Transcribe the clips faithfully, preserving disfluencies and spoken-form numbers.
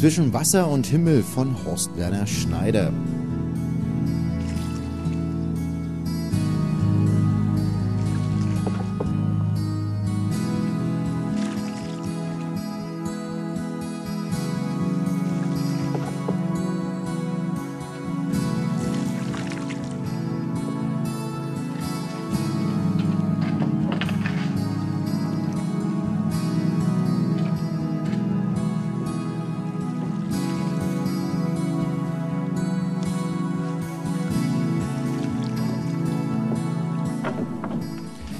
Zwischen Wasser und Himmel von Horst Werner Schneider.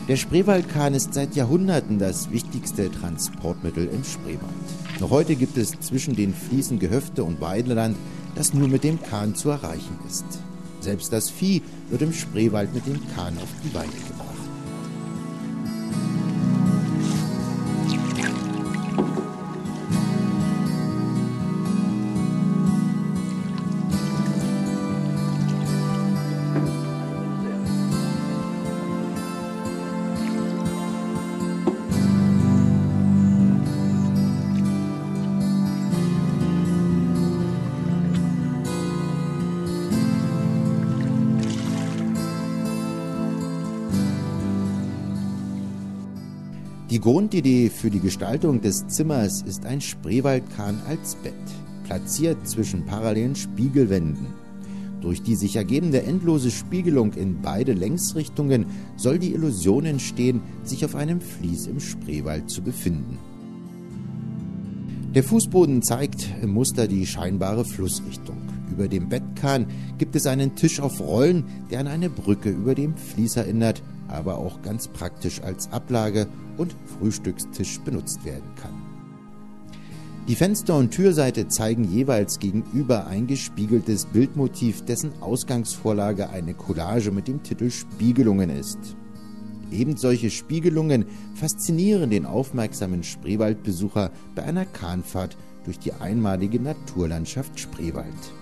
Der Spreewaldkahn ist seit Jahrhunderten das wichtigste Transportmittel im Spreewald. Noch heute gibt es zwischen den Fließen Gehöfte und Weideland, das nur mit dem Kahn zu erreichen ist. Selbst das Vieh wird im Spreewald mit dem Kahn auf die Weide gebracht. Die Grundidee für die Gestaltung des Zimmers ist ein Spreewaldkahn als Bett, platziert zwischen parallelen Spiegelwänden. Durch die sich ergebende endlose Spiegelung in beide Längsrichtungen soll die Illusion entstehen, sich auf einem Vlies im Spreewald zu befinden. Der Fußboden zeigt im Muster die scheinbare Flussrichtung. Über dem Bettkahn gibt es einen Tisch auf Rollen, der an eine Brücke über dem Vlies erinnert, aber auch ganz praktisch als Ablage und Frühstückstisch benutzt werden kann. Die Fenster- und Türseite zeigen jeweils gegenüber ein gespiegeltes Bildmotiv, dessen Ausgangsvorlage eine Collage mit dem Titel Spiegelungen ist. Eben solche Spiegelungen faszinieren den aufmerksamen Spreewaldbesucher bei einer Kahnfahrt durch die einmalige Naturlandschaft Spreewald.